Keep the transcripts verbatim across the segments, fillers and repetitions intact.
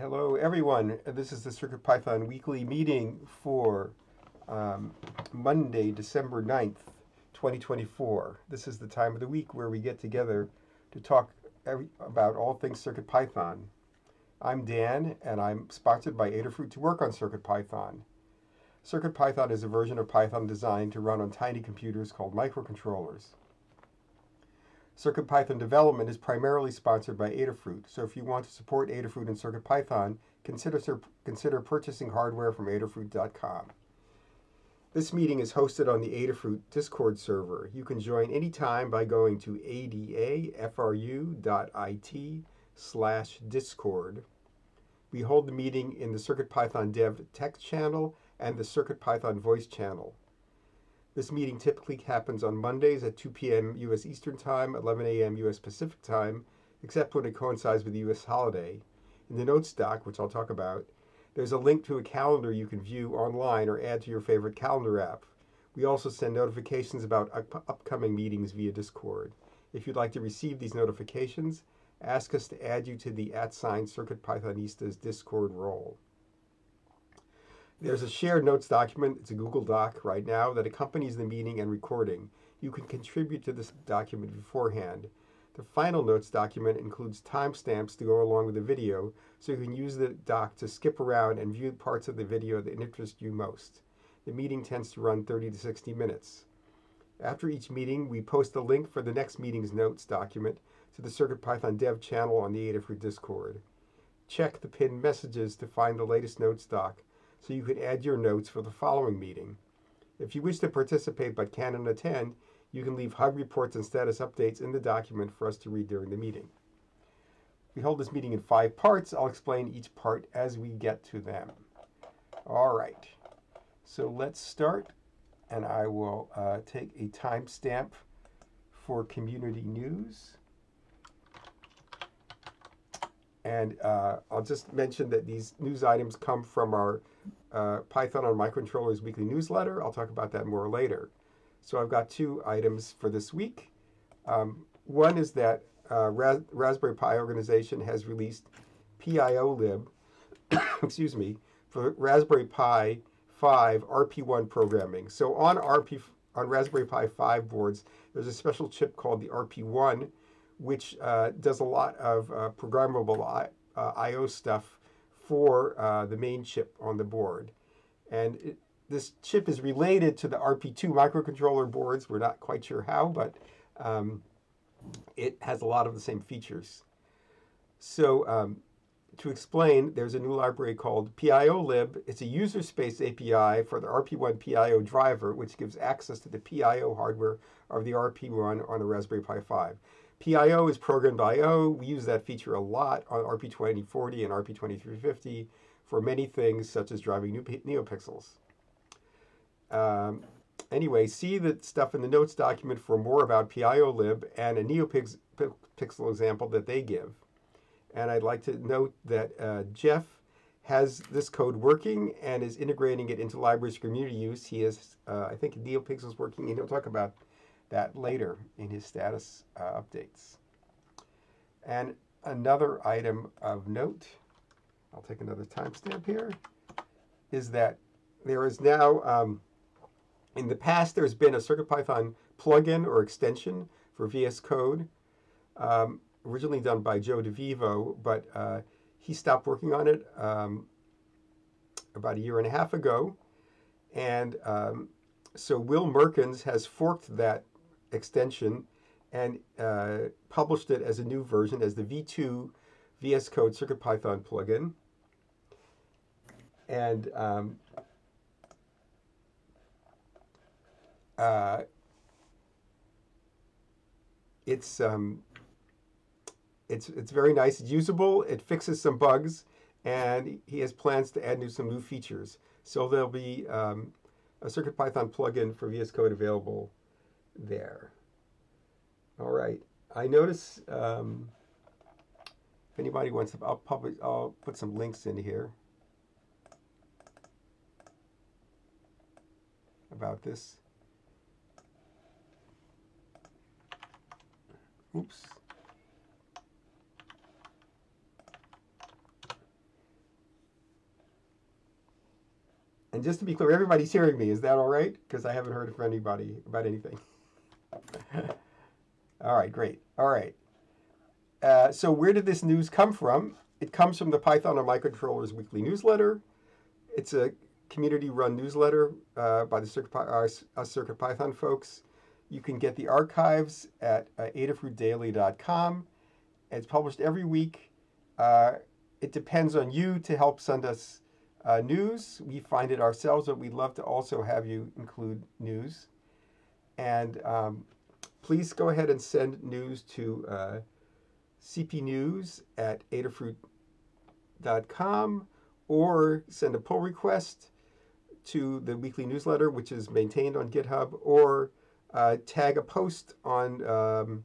Hello, everyone. This is the CircuitPython weekly meeting for um, Monday, December ninth, twenty twenty-four. This is the time of the week where we get together to talk every, about all things CircuitPython. I'm Dan, and I'm sponsored by Adafruit to work on CircuitPython. CircuitPython is a version of Python designed to run on tiny computers called microcontrollers. CircuitPython development is primarily sponsored by Adafruit, so if you want to support Adafruit and CircuitPython, consider, consider purchasing hardware from adafruit dot com. This meeting is hosted on the Adafruit Discord server. You can join anytime by going to adafru dot it slash discord. We hold the meeting in the CircuitPython Dev text channel and the CircuitPython voice channel. This meeting typically happens on Mondays at two p m U S Eastern Time, eleven a m U S Pacific Time, except when it coincides with the U S holiday. In the notes doc, which I'll talk about, there's a link to a calendar you can view online or add to your favorite calendar app. We also send notifications about up upcoming meetings via Discord. If you'd like to receive these notifications, ask us to add you to the at sign CircuitPythonistas Discord role. There's a shared notes document, it's a Google Doc right now, that accompanies the meeting and recording. You can contribute to this document beforehand. The final notes document includes timestamps to go along with the video, so you can use the doc to skip around and view parts of the video that interest you most. The meeting tends to run thirty to sixty minutes. After each meeting, we post a link for the next meeting's notes document to the CircuitPython Dev channel on the Adafruit Discord. Check the pinned messages to find the latest notes doc, so you can add your notes for the following meeting. If you wish to participate but cannot attend, you can leave hug reports and status updates in the document for us to read during the meeting. We hold this meeting in five parts. I'll explain each part as we get to them. All right, so let's start, and I will uh, take a timestamp for community news. And uh, I'll just mention that these news items come from our uh, Python on Microcontrollers weekly newsletter. I'll talk about that more later. So I've got two items for this week. Um, one is that uh, Ras Raspberry Pi organization has released P I O Lib, excuse me, for Raspberry Pi five R P one programming. So on R P on Raspberry Pi five boards, there's a special chip called the R P one, which uh, does a lot of uh, programmable I, uh, I O stuff for uh, the main chip on the board. And it, this chip is related to the R P two microcontroller boards. We're not quite sure how, but um, it has a lot of the same features. So um, to explain, there's a new library called P I O Lib. It's a user space A P I for the R P one P I O driver, which gives access to the P I O hardware of the R P one on the Raspberry Pi five. P I O is programmed I O. We use that feature a lot on R P twenty forty and R P twenty-three fifty for many things, such as driving new NeoPixels. Um, anyway, see the stuff in the notes document for more about P I O Lib and a NeoPixel example that they give. And I'd like to note that uh, Jeff has this code working and is integrating it into libraries for community use. He has, uh, I think, NeoPixels working, and he'll talk about that later in his status uh, updates. And another item of note, I'll take another timestamp here, is that there is now, um, in the past there's been a CircuitPython plugin or extension for V S Code, um, originally done by Joe DeVivo, but uh, he stopped working on it um, about a year and a half ago. And um, so Will Merkins has forked that extension and uh, published it as a new version as the V two V S Code CircuitPython plugin. And um, uh, it's, um, it's, it's very nice. It's usable. It fixes some bugs, and he has plans to add new, some new features. So there'll be um, a CircuitPython plugin for V S Code available there. All right. I notice um, if anybody wants to, I'll publish, I'll put some links in here about this. Oops. And just to be clear, everybody's hearing me. Is that all right? Because I haven't heard from anybody about anything. All right, great. All right. Uh, so where did this news come from? It comes from the Python on Microcontrollers weekly newsletter. It's a community-run newsletter uh, by the CircuitPy- uh, CircuitPython folks. You can get the archives at uh, adafruit daily dot com. It's published every week. Uh, it depends on you to help send us uh, news. We find it ourselves, but we'd love to also have you include news. And um, please go ahead and send news to uh, c p news at adafruit dot com, or send a pull request to the weekly newsletter, which is maintained on GitHub, or uh, tag a post on um,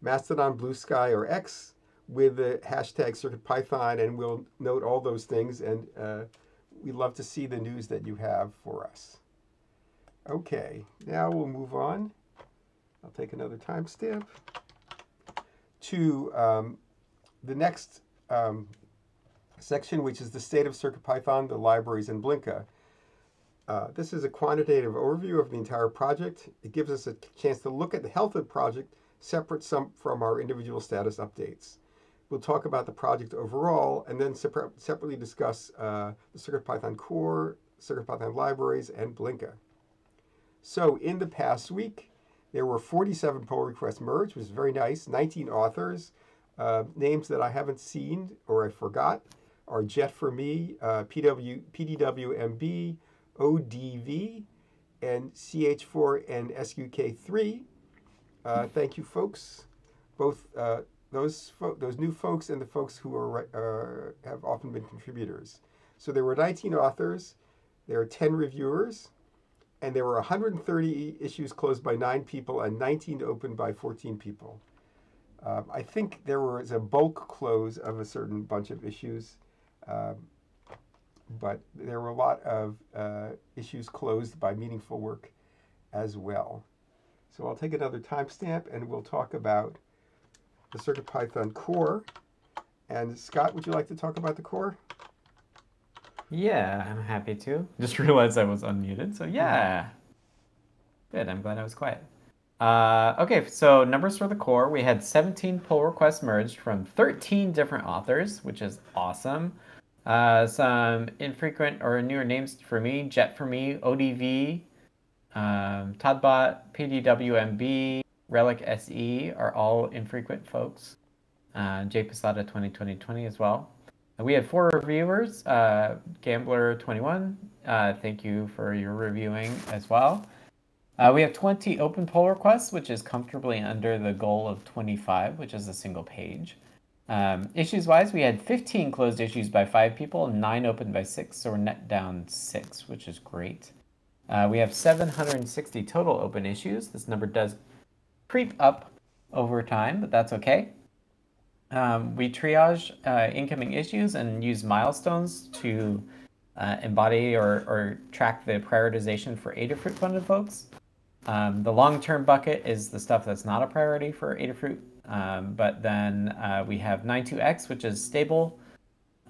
Mastodon, Blue Sky, or X with the hashtag CircuitPython, and we'll note all those things, and uh, we'd love to see the news that you have for us. Okay, now we'll move on. I'll take another timestamp to um, the next um, section, which is the state of CircuitPython, the libraries, and Blinka. Uh, this is a quantitative overview of the entire project. It gives us a chance to look at the health of the project, separate some from our individual status updates. We'll talk about the project overall, and then separ separately discuss uh, the CircuitPython core, CircuitPython libraries, and Blinka. So in the past week, there were forty-seven pull requests merged, which is very nice. nineteen authors. Uh, names that I haven't seen or I forgot are JetForMe, uh, P D W M B, O D V, and C H four and S U K three. Uh, thank you, folks. Both uh, those fo those new folks and the folks who are uh, have often been contributors. So there were nineteen authors. There are ten reviewers. And there were one hundred thirty issues closed by nine people and nineteen opened by fourteen people. Um, I think there was a bulk close of a certain bunch of issues, um, but there were a lot of uh, issues closed by meaningful work as well. So I'll take another timestamp and we'll talk about the CircuitPython core. And Scott, would you like to talk about the core? Yeah, I'm happy to. Just realized I was unmuted, so yeah. Good, I'm glad I was quiet. Uh, okay, so numbers for the core. We had seventeen pull requests merged from thirteen different authors, which is awesome. Uh, some infrequent or newer names for me, JetForMe, O D V, um, Toddbot, P D W M B, RelicSE are all infrequent folks. Uh, JPosada twenty twenty twenty as well. We had four reviewers, uh, Gambler twenty-one, uh, thank you for your reviewing as well. Uh, we have twenty open pull requests, which is comfortably under the goal of twenty-five, which is a single page. Um, Issues-wise, we had fifteen closed issues by five people, nine open by six, so we're net down six, which is great. Uh, we have seven hundred sixty total open issues. This number does creep up over time, but that's okay. Um, we triage uh, incoming issues and use milestones to uh, embody or, or track the prioritization for Adafruit funded folks. Um, the long-term bucket is the stuff that's not a priority for Adafruit, um, but then uh, we have ninety-two X, which is stable,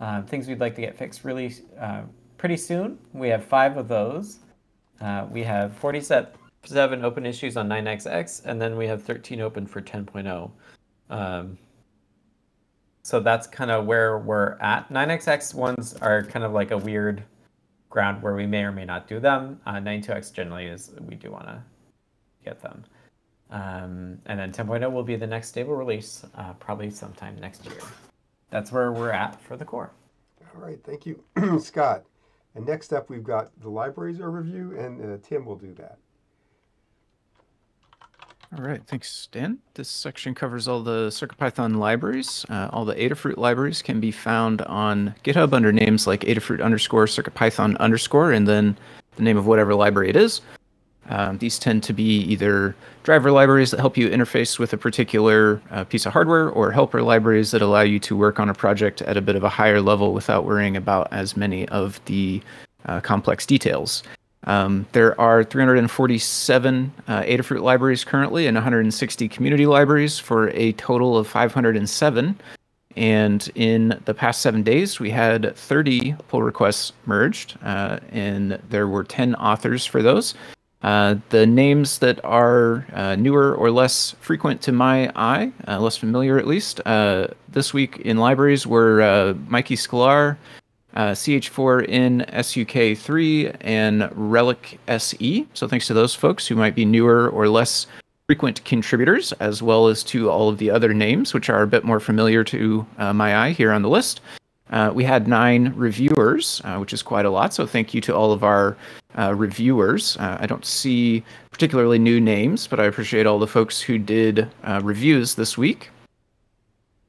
um, things we'd like to get fixed really uh, pretty soon. We have five of those. Uh, we have forty-seven open issues on nine X X, and then we have thirteen open for ten point oh. Um, So that's kind of where we're at. nine X X ones are kind of like a weird ground where we may or may not do them. Uh, ninety-two X generally is we do want to get them. Um, and then ten point oh will be the next stable release, uh, probably sometime next year. That's where we're at for the core. All right, thank you, Scott. And next up, we've got the libraries overview, and uh, Tim will do that. All right, thanks, Stan. This section covers all the CircuitPython libraries. Uh, all the Adafruit libraries can be found on GitHub under names like Adafruit underscore, CircuitPython underscore, and then the name of whatever library it is. Um, these tend to be either driver libraries that help you interface with a particular uh, piece of hardware, or helper libraries that allow you to work on a project at a bit of a higher level without worrying about as many of the uh, complex details. Um, there are three hundred forty-seven uh, Adafruit libraries currently and one hundred sixty community libraries for a total of five hundred seven And in the past seven days, we had thirty pull requests merged, uh, and there were ten authors for those. Uh, the names that are uh, newer or less frequent to my eye, uh, less familiar at least, uh, this week in libraries were uh, Mikey Sklar, uh, C H four in S U K three, and RelicSE. So thanks to those folks who might be newer or less frequent contributors, as well as to all of the other names, which are a bit more familiar to uh, my eye here on the list. Uh, we had nine reviewers, uh, which is quite a lot. So thank you to all of our uh, reviewers. Uh, I don't see particularly new names, but I appreciate all the folks who did uh, reviews this week.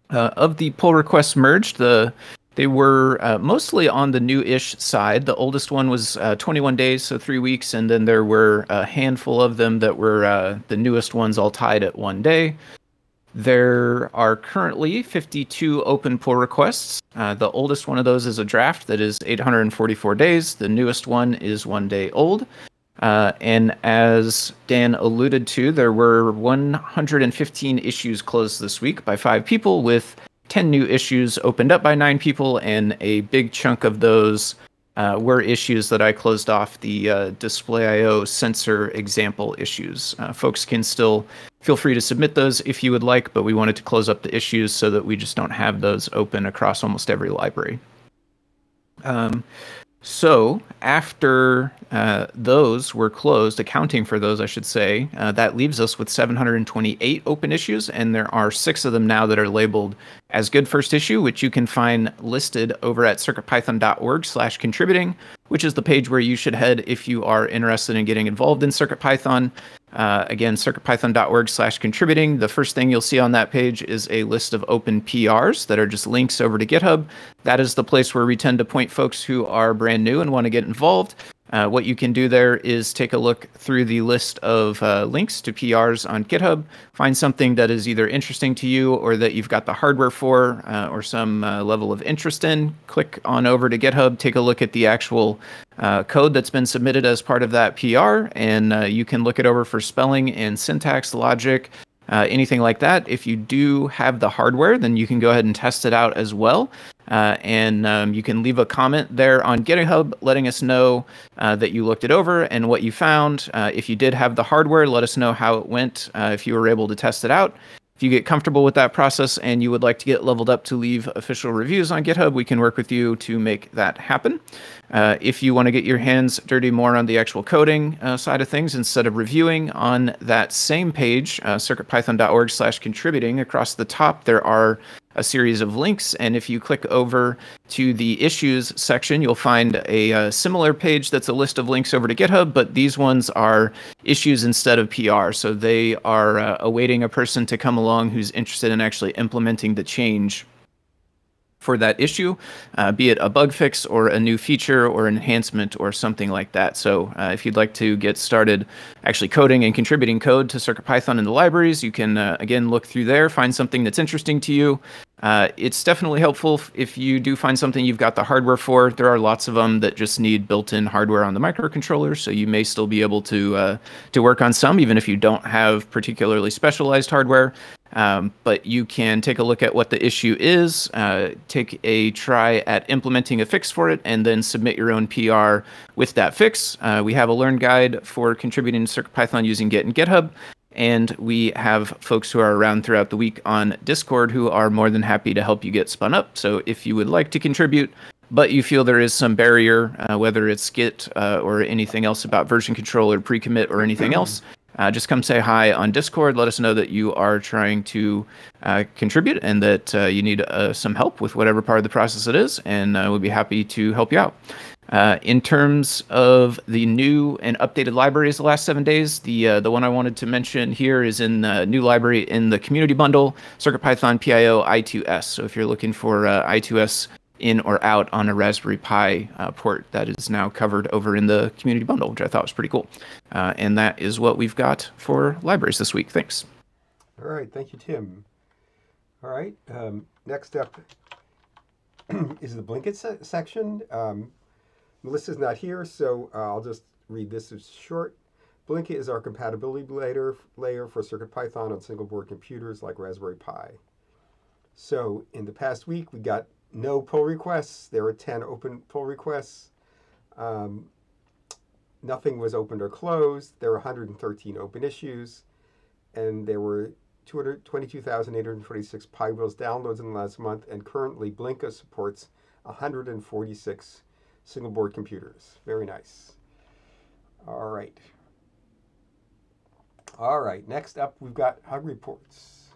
Uh, of the pull requests merged, the they were uh, mostly on the new-ish side. The oldest one was uh, twenty-one days, so three weeks, and then there were a handful of them that were uh, the newest ones all tied at one day. There are currently fifty-two open pull requests. Uh, the oldest one of those is a draft that is eight hundred forty-four days. The newest one is one day old. Uh, and as Dan alluded to, there were one hundred fifteen issues closed this week by five people, with ten new issues opened up by nine people, and a big chunk of those uh, were issues that I closed off, the uh, DisplayIO sensor example issues. Uh, folks can still feel free to submit those if you would like, but we wanted to close up the issues so that we just don't have those open across almost every library. Um, so after uh, those were closed, accounting for those, I should say, uh, that leaves us with seven hundred twenty-eight open issues, and there are six of them now that are labeled as good first issue, which you can find listed over at circuitpython dot org slash contributing, which is the page where you should head if you are interested in getting involved in CircuitPython. Uh, again, circuitpython dot org slash contributing. The first thing you'll see on that page is a list of open P Rs that are just links over to GitHub. That is the place where we tend to point folks who are brand new and want to get involved. Uh, what you can do there is take a look through the list of uh, links to P Rs on GitHub, find something that is either interesting to you or that you've got the hardware for uh, or some uh, level of interest in. Click on over to GitHub, take a look at the actual uh, code that's been submitted as part of that P R, and uh, you can look it over for spelling and syntax, logic, Uh, anything like that. If you do have the hardware, then you can go ahead and test it out as well. Uh, and um, you can leave a comment there on GitHub letting us know uh, that you looked it over and what you found. Uh, if you did have the hardware, let us know how it went, uh, if you were able to test it out. If you get comfortable with that process and you would like to get leveled up to leave official reviews on GitHub, we can work with you to make that happen. Uh, if you want to get your hands dirty more on the actual coding uh, side of things instead of reviewing, on that same page, uh, circuitpython dot org slash contributing, across the top there are a series of links, and if you click over to the issues section, you'll find a, a similar page that's a list of links over to GitHub, but these ones are issues instead of P R, so they are uh, awaiting a person to come along who's interested in actually implementing the change for that issue, uh, be it a bug fix or a new feature or enhancement or something like that. So uh, if you'd like to get started actually coding and contributing code to CircuitPython in the libraries, you can, uh, again, look through there, find something that's interesting to you. Uh, it's definitely helpful if you do find something you've got the hardware for. There are lots of them that just need built-in hardware on the microcontroller, so you may still be able to uh, to work on some, even if you don't have particularly specialized hardware. Um, but you can take a look at what the issue is, uh, take a try at implementing a fix for it, and then submit your own P R with that fix. Uh, we have a learn guide for contributing to CircuitPython using Git and GitHub, and we have folks who are around throughout the week on Discord who are more than happy to help you get spun up. So if you would like to contribute, but you feel there is some barrier, uh, whether it's Git uh, or anything else about version control or pre-commit or anything else, Uh, just come say hi on Discord. Let us know that you are trying to uh, contribute and that uh, you need uh, some help with whatever part of the process it is, and uh, we'll be happy to help you out. Uh, in terms of the new and updated libraries the last seven days, the uh, the one I wanted to mention here is in the new library in the community bundle, CircuitPython P I O I two S. So if you're looking for uh, I two S in or out on a Raspberry Pi uh, port, that is now covered over in the community bundle, which I thought was pretty cool. Uh, and that is what we've got for libraries this week. Thanks. All right. Thank you, Tim. All right. Um, next up is the Blinka se section. Um, Melissa's not here, so uh, I'll just read this as short. Blinka is our compatibility layer, layer for CircuitPython on single board computers like Raspberry Pi. So in the past week, we got no pull requests. There were ten open pull requests. Um, nothing was opened or closed. There were one hundred thirteen open issues. And there were two hundred twenty-two thousand eight hundred forty-six PyWheels downloads in the last month. And currently, Blinka supports one hundred forty-six single board computers. Very nice. All right. All right, next up, we've got Hug Reports.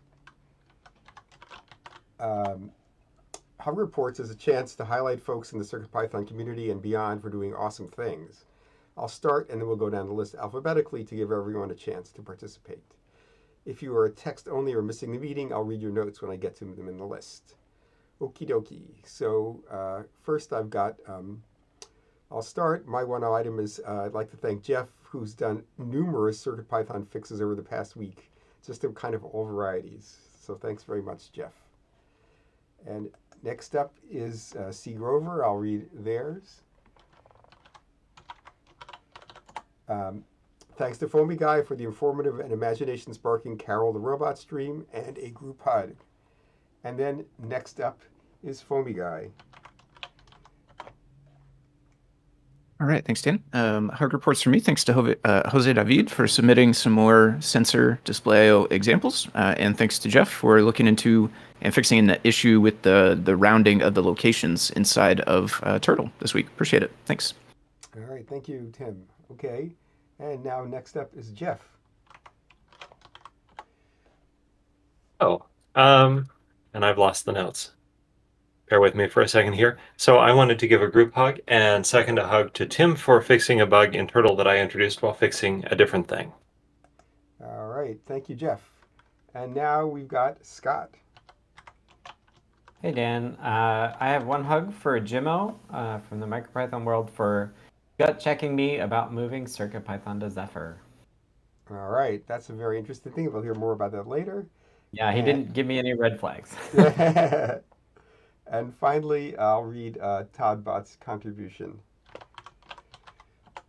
Um, Hug Reports is a chance to highlight folks in the CircuitPython community and beyond for doing awesome things. I'll start, and then we'll go down the list alphabetically to give everyone a chance to participate. If you are text only or missing the meeting, I'll read your notes when I get to them in the list. Okie dokie. So uh, first I've got, um, I'll start. My one item is uh, I'd like to thank Jeff, who's done numerous CircuitPython fixes over the past week, just of kind of all varieties. So thanks very much, Jeff. And next up is uh, C. Grover. I'll read theirs. Um, thanks to Foamy Guy for the informative and imagination-sparking Carol the Robot stream and a group hug. And then next up is Foamy Guy. All right, thanks, Dan. Um, hard reports from me. Thanks to uh, Jose David for submitting some more sensor DisplayIO examples. Uh, and thanks to Jeff for looking into and fixing the issue with the, the rounding of the locations inside of uh, Turtle this week. Appreciate it. Thanks. All right, thank you, Tim. Okay, and now next up is Jeff. Oh, um, and I've lost the notes. Bear with me for a second here. So I wanted to give a group hug and second a hug to Tim for fixing a bug in Turtle that I introduced while fixing a different thing. All right, thank you, Jeff. And now we've got Scott. Hey, Dan. Uh, I have one hug for Jimmo uh, from the MicroPython world for gut checking me about moving CircuitPython to Zephyr. All right, that's a very interesting thing. We'll hear more about that later. Yeah, he and... didn't give me any red flags. And finally, I'll read uh, Todd Bott's contribution.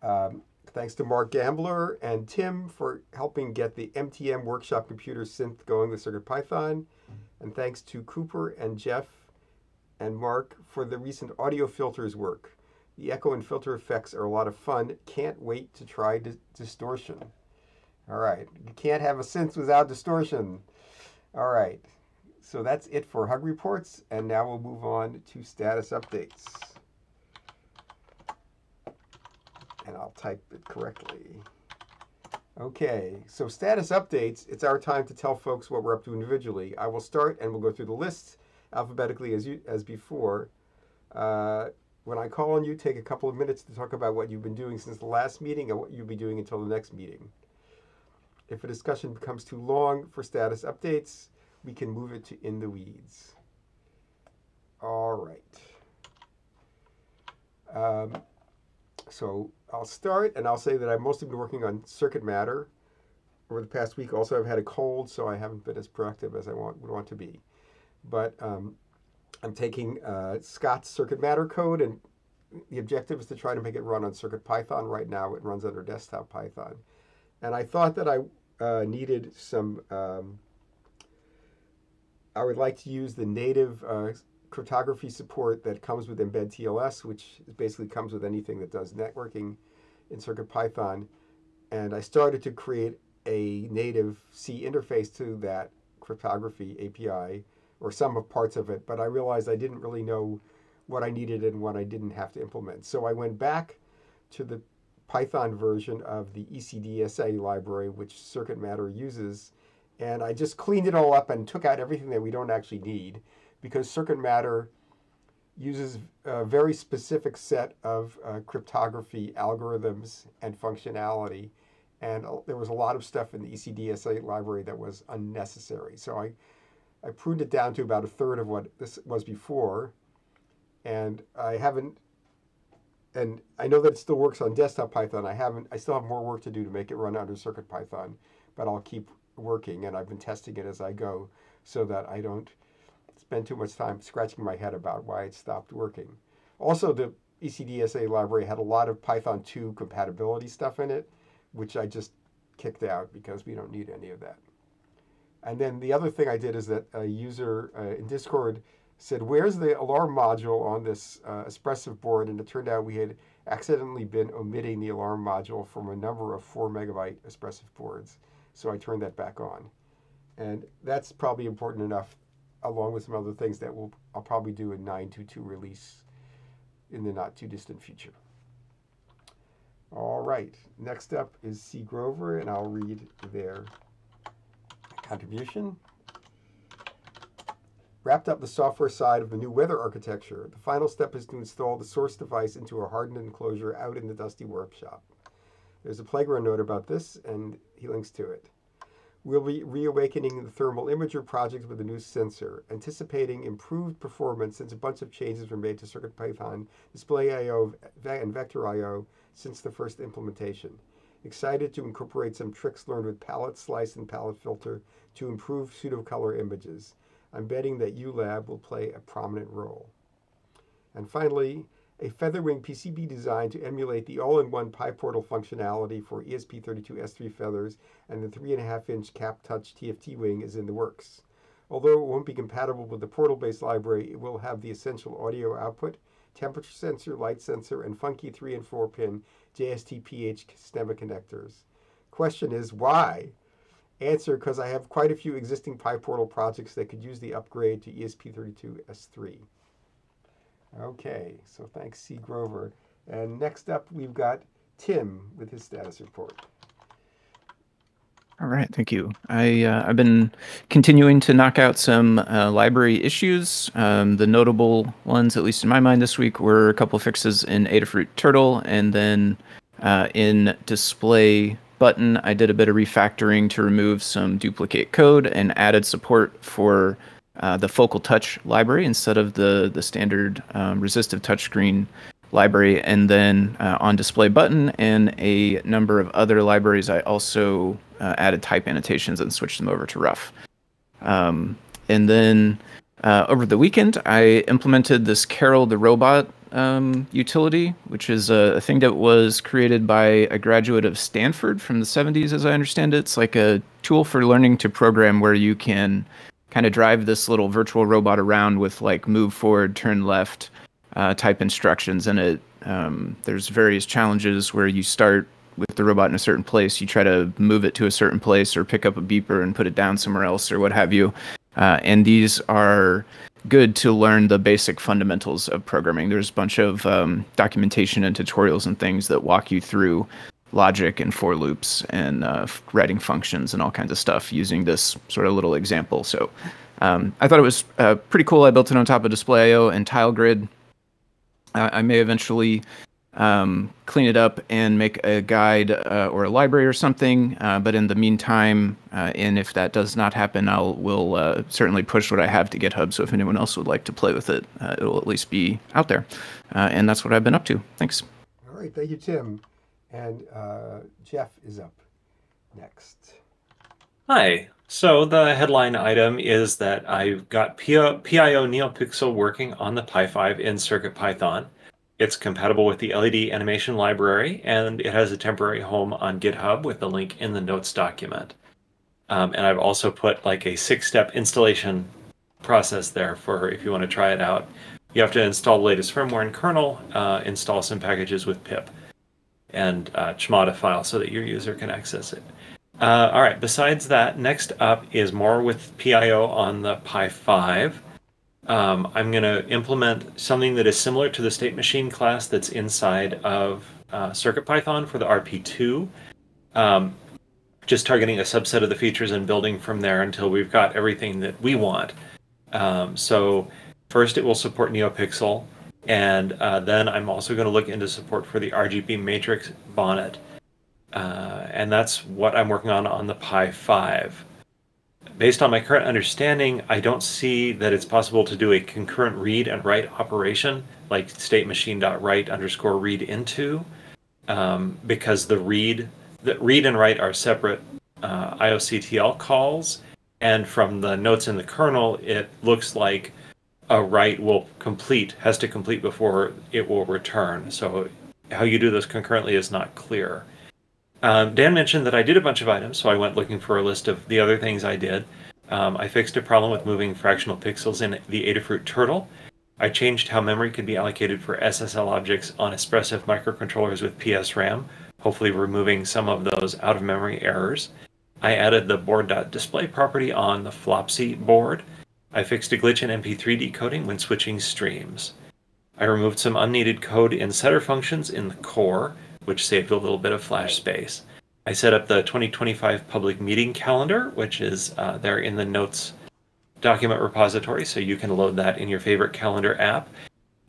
Um, thanks to Mark Gambler and Tim for helping get the M T M Workshop computer synth going with CircuitPython. And thanks to Cooper and Jeff and Mark for the recent audio filters work. The echo and filter effects are a lot of fun. Can't wait to try dis distortion. All right. You can't have a synth without distortion. All right. So that's it for Hug Reports, and now we'll move on to status updates. And I'll type it correctly. Okay, so status updates, it's our time to tell folks what we're up to individually. I will start, and we'll go through the list alphabetically as, you, as before. Uh, when I call on you, take a couple of minutes to talk about what you've been doing since the last meeting and what you'll be doing until the next meeting. If a discussion becomes too long for status updates, we can move it to in the weeds. All right. Um, so I'll start, and I'll say that I've mostly been working on CircuitMatter over the past week. Also, I've had a cold, so I haven't been as productive as I want, would want to be. But um, I'm taking uh, Scott's CircuitMatter code, and the objective is to try to make it run on CircuitPython. Right now, it runs under Desktop Python. And I thought that I uh, needed some... Um, I would like to use the native uh, cryptography support that comes with Embed T L S, which basically comes with anything that does networking in CircuitPython. And I started to create a native C interface to that cryptography A P I, or some of parts of it, but I realized I didn't really know what I needed and what I didn't have to implement. So I went back to the Python version of the E C D S A library, which CircuitMatter uses, and I just cleaned it all up and took out everything that we don't actually need, because CircuitMatter uses a very specific set of uh, cryptography algorithms and functionality. And uh, there was a lot of stuff in the E C D S A library that was unnecessary. So I, I pruned it down to about a third of what this was before. And I haven't, and I know that it still works on Desktop Python. I haven't, I still have more work to do to make it run under CircuitPython, but I'll keep working, and I've been testing it as I go so that I don't spend too much time scratching my head about why it stopped working. Also, the E C D S A library had a lot of Python two compatibility stuff in it, which I just kicked out because we don't need any of that. And then the other thing I did is that a user uh, in Discord said, where's the alarm module on this uh, Espressif board? And it turned out we had accidentally been omitting the alarm module from a number of four megabyte Espressif boards. So I turned that back on. And that's probably important enough, along with some other things that we'll, I'll probably do a nine point two two release in the not too distant future. All right, next up is C. Grover, and I'll read their contribution. Wrapped up the software side of the new weather architecture. The final step is to install the source device into a hardened enclosure out in the dusty workshop. There's a playground note about this, and he links to it. We'll be reawakening the thermal imager project with a new sensor, anticipating improved performance since a bunch of changes were made to CircuitPython, DisplayIO, and VectorIO since the first implementation. Excited to incorporate some tricks learned with palette slice and palette filter to improve pseudo-color images. I'm betting that ULab will play a prominent role. And finally, a featherwing P C B designed to emulate the all-in-one Pi Portal functionality for E S P thirty-two S three feathers, and the three point five inch cap-touch T F T wing is in the works. Although it won't be compatible with the Portal-based library, it will have the essential audio output, temperature sensor, light sensor, and funky three and four pin J S T P H stemma connectors. Question is, why? Answer, because I have quite a few existing Pi Portal projects that could use the upgrade to E S P thirty-two S three. Okay, so thanks, C. Grover. And next up, we've got Tim with his status report. All right, thank you. I, uh, I've been continuing to knock out some uh, library issues. Um, the notable ones, at least in my mind this week, were a couple of fixes in Adafruit Turtle, and then uh, in display button, I did a bit of refactoring to remove some duplicate code and added support for Uh, the focal touch library instead of the the standard um, resistive touchscreen library, and then uh, on display button and a number of other libraries, I also uh, added type annotations and switched them over to rough. Um, and then uh, over the weekend, I implemented this Carol the Robot um, utility, which is a, a thing that was created by a graduate of Stanford from the seventies, as I understand it. It's like a tool for learning to program where you can kind of drive this little virtual robot around with like move forward, turn left uh, type instructions. And it um, there's various challenges where you start with the robot in a certain place, you try to move it to a certain place or pick up a beeper and put it down somewhere else or what have you. Uh, and these are good to learn the basic fundamentals of programming. There's a bunch of um, documentation and tutorials and things that walk you through logic and for loops and uh, writing functions and all kinds of stuff using this sort of little example. So um, I thought it was uh, pretty cool. I built it on top of DisplayIO and TileGrid. Uh, I may eventually um, clean it up and make a guide uh, or a library or something. Uh, but in the meantime, uh, and if that does not happen, I will uh, certainly push what I have to GitHub. So if anyone else would like to play with it, uh, it will at least be out there. Uh, and that's what I've been up to. Thanks. All right. Thank you, Tim. And uh, Jeff is up next. Hi. So the headline item is that I've got P I O NeoPixel working on the Pi five in CircuitPython. It's compatible with the L E D animation library, and it has a temporary home on GitHub with the link in the notes document. Um, and I've also put like a six-step installation process there for if you want to try it out. You have to install the latest firmware and kernel, uh, install some packages with pip, and uh, Chmod file so that your user can access it. Uh, all right, besides that, next up is more with P I O on the Pi five. Um, I'm going to implement something that is similar to the state machine class that's inside of uh, CircuitPython for the R P two. Um, just targeting a subset of the features and building from there until we've got everything that we want. Um, so first it will support NeoPixel. And uh, then I'm also going to look into support for the R G B matrix bonnet. Uh, and that's what I'm working on on the Pi five. Based on my current understanding, I don't see that it's possible to do a concurrent read and write operation, like state machine.write underscore read into, um, because the read, the read and write are separate uh, I O C T L calls. And from the notes in the kernel, it looks like a write will complete, has to complete before it will return. So how you do those concurrently is not clear. Um, Dan mentioned that I did a bunch of items, so I went looking for a list of the other things I did. Um, I fixed a problem with moving fractional pixels in the Adafruit Turtle. I changed how memory could be allocated for S S L objects on Espressif microcontrollers with P S RAM, hopefully removing some of those out-of-memory errors. I added the board.display property on the Flopsy board. I fixed a glitch in M P three decoding when switching streams. I removed some unneeded code in setter functions in the core, which saved a little bit of flash space. I set up the twenty twenty-five public meeting calendar, which is uh, there in the notes document repository, so you can load that in your favorite calendar app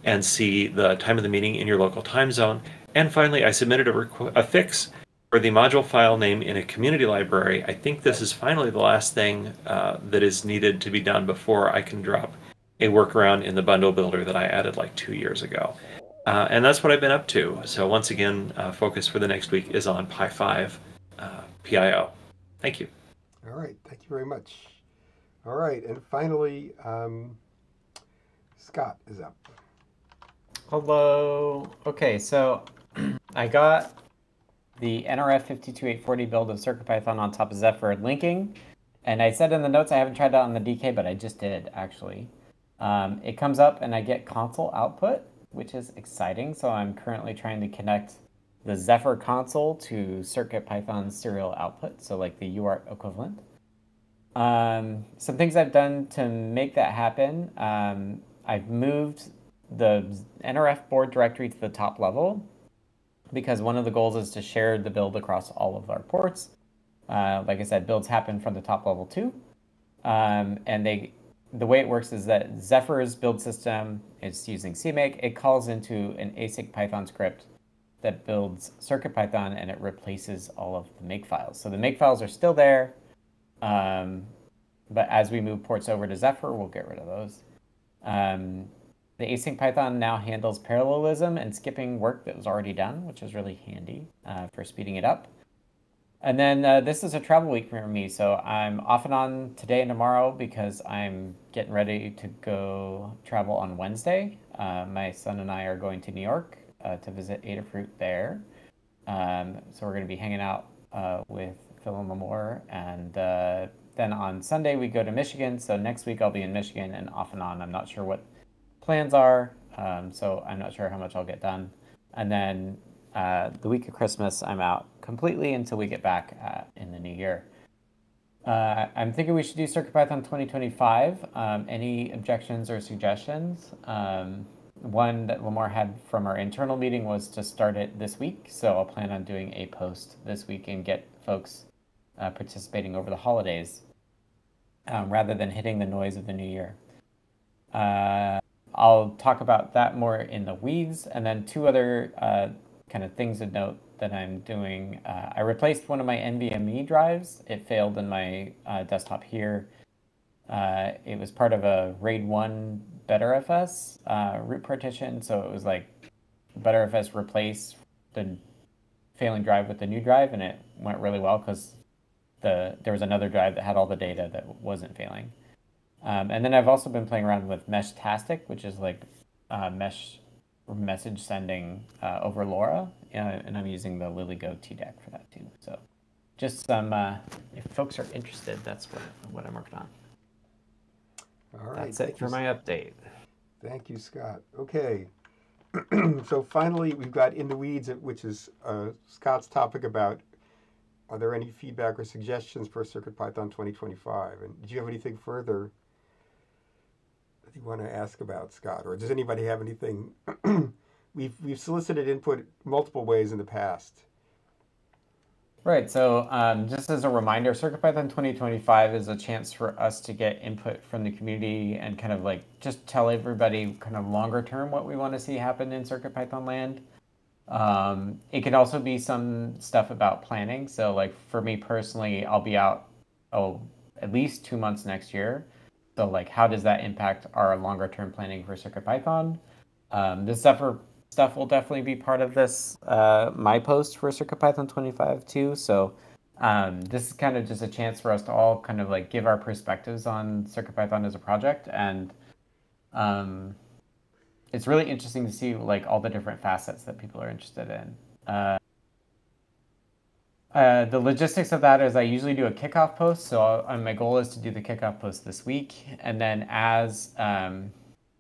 and see the time of the meeting in your local time zone. And finally, I submitted a, a fix for the module file name in a community library. I think this is finally the last thing uh, that is needed to be done before I can drop a workaround in the bundle builder that I added like two years ago. Uh, and that's what I've been up to. So once again, uh, focus for the next week is on Pi five uh, P I O. Thank you. All right. Thank you very much. All right. And finally, um, Scott is up. Hello. Okay. So I got the N R F five two eight four zero build of CircuitPython on top of Zephyr linking. And I said in the notes, I haven't tried that on the D K, but I just did actually. Um, it comes up and I get console output, which is exciting. So I'm currently trying to connect the Zephyr console to CircuitPython's serial output, so like the U A R T equivalent. Um, some things I've done to make that happen. Um, I've moved the N R F board directory to the top level because one of the goals is to share the build across all of our ports. Uh, like I said, builds happen from the top level too. Um, and they, the way it works is that Zephyr's build system is using CMake. It calls into an async Python script that builds CircuitPython and it replaces all of the make files. So the make files are still there. Um, but as we move ports over to Zephyr, we'll get rid of those. Um, the async Python now handles parallelism and skipping work that was already done, which is really handy uh, for speeding it up. And then uh, this is a travel week for me, so I'm off and on today and tomorrow because I'm getting ready to go travel on Wednesday. Uh, my son and I are going to New York uh, to visit Adafruit there. Um, so we're going to be hanging out uh, with Phil and Lamore. And uh, then on Sunday, we go to Michigan. So next week, I'll be in Michigan and off and on. I'm not sure what plans are, um, so I'm not sure how much I'll get done. And then uh, the week of Christmas, I'm out completely until we get back uh, in the new year. Uh, I'm thinking we should do CircuitPython twenty twenty-five. Um, any objections or suggestions? Um, one that Lamar had from our internal meeting was to start it this week, so I'll plan on doing a post this week and get folks uh, participating over the holidays um, rather than hitting the noise of the new year. Uh, I'll talk about that more in the weeds, and then two other uh, kind of things of note that I'm doing. Uh, I replaced one of my NVMe drives. It failed in my uh, desktop here. Uh, it was part of a RAID one Btrfs uh, root partition, so it was like Btrfs replaced the failing drive with the new drive, and it went really well because the there was another drive that had all the data that wasn't failing. Um, and then I've also been playing around with Meshtastic, which is like uh, mesh message sending uh, over LoRa, uh, and I'm using the LilyGo T DAC for that too. So just some, uh, if folks are interested, that's what, what I'm working on. All right. That's it for my update. Thank you, Scott. Okay. So finally, we've got In the Weeds, which is uh, Scott's topic about, are there any feedback or suggestions for CircuitPython twenty twenty-five? And did you have anything further that you want to ask about, Scott? Or does anybody have anything? we've, we've solicited input multiple ways in the past. Right, so um, just as a reminder, CircuitPython twenty twenty-five is a chance for us to get input from the community and kind of like just tell everybody kind of longer term what we want to see happen in CircuitPython land. Um, it can also be some stuff about planning. So like for me personally, I'll be out oh, at least two months next year. So like how does that impact our longer term planning for CircuitPython? Um, this Zephyr stuff will definitely be part of this, uh, my post for CircuitPython twenty-five too. So um, this is kind of just a chance for us to all kind of like give our perspectives on CircuitPython as a project. And um, it's really interesting to see like all the different facets that people are interested in. Uh, Uh, the logistics of that is I usually do a kickoff post, so I'll, my goal is to do the kickoff post this week, and then as um,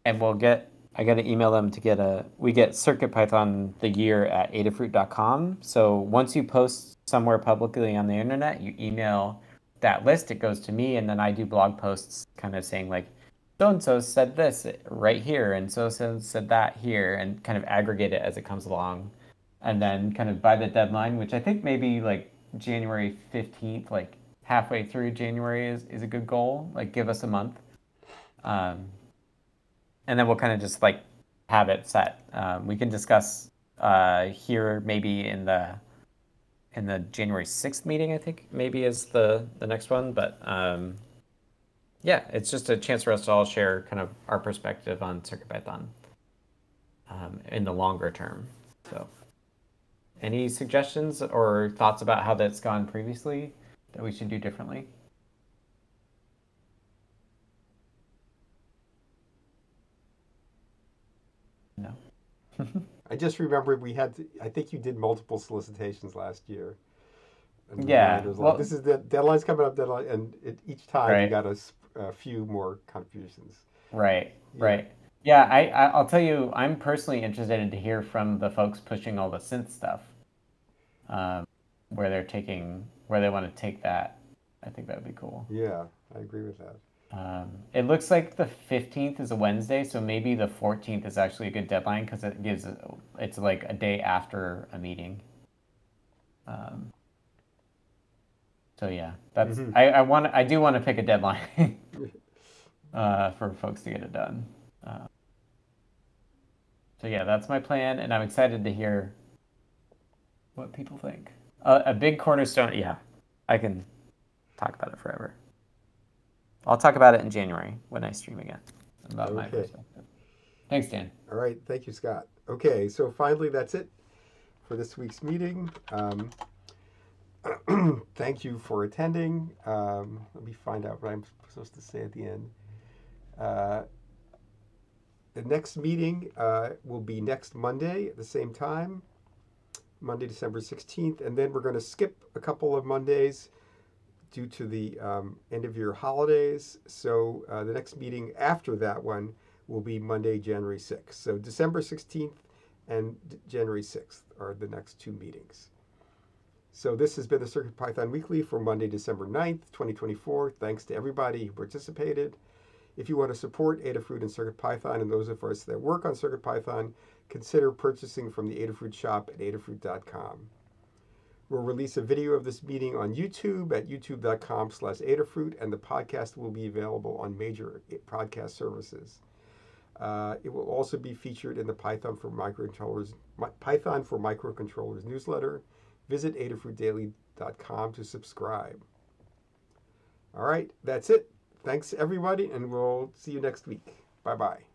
and we'll get I got to email them to get a we get CircuitPython the year at adafruit dot com. So once you post somewhere publicly on the internet, you email that list. It goes to me, and then I do blog posts, kind of saying like, so and so said this right here, and so so said that here, and kind of aggregate it as it comes along. And then kind of by the deadline, which I think maybe like January fifteenth, like halfway through January is, is a good goal. Like give us a month. Um, and then we'll kind of just like have it set. Um, we can discuss uh, here maybe in the in the January sixth meeting, I think maybe is the, the next one. But um, yeah, it's just a chance for us to all share kind of our perspective on CircuitPython um, in the longer term. So. Any suggestions or thoughts about how that's gone previously that we should do differently? No. I just remember we had to, I think you did multiple solicitations last year. And yeah. Like, well, this is the deadline's coming up, deadline, and it, each time right. you got a, a few more contributions. Right, yeah. right. Yeah, I, I'll tell you, I'm personally interested to hear from the folks pushing all the synth stuff. Um, where they're taking, where they want to take that. I think that would be cool. Yeah, I agree with that. Um, it looks like the fifteenth is a Wednesday, so maybe the fourteenth is actually a good deadline because it gives, it's like a day after a meeting. Um, so yeah, that's, mm-hmm. I, I want, I do want to pick a deadline uh, for folks to get it done. Uh, so yeah, that's my plan, and I'm excited to hear what people think. Uh, a big cornerstone, yeah, I can talk about it forever. I'll talk about it in January when I stream again, about okay. my perspective. Thanks, Dan. All right, thank you, Scott. Okay, so finally, that's it for this week's meeting. Um, thank you for attending. Um, let me find out what I'm supposed to say at the end. Uh, The next meeting uh, will be next Monday at the same time, Monday, December sixteenth. And then we're going to skip a couple of Mondays due to the um, end of year holidays. So uh, the next meeting after that one will be Monday, January sixth. So December sixteenth and January sixth are the next two meetings. So this has been the CircuitPython Weekly for Monday, December ninth, twenty twenty-four. Thanks to everybody who participated. If you want to support Adafruit and CircuitPython and those of us that work on CircuitPython, consider purchasing from the Adafruit shop at adafruit dot com. We'll release a video of this meeting on YouTube at youtube dot com slash adafruit, and the podcast will be available on major podcast services. Uh, it will also be featured in the Python for Microcontrollers, Python for Microcontrollers newsletter. Visit adafruit daily dot com to subscribe. All right, that's it. Thanks, everybody, and we'll see you next week. Bye-bye.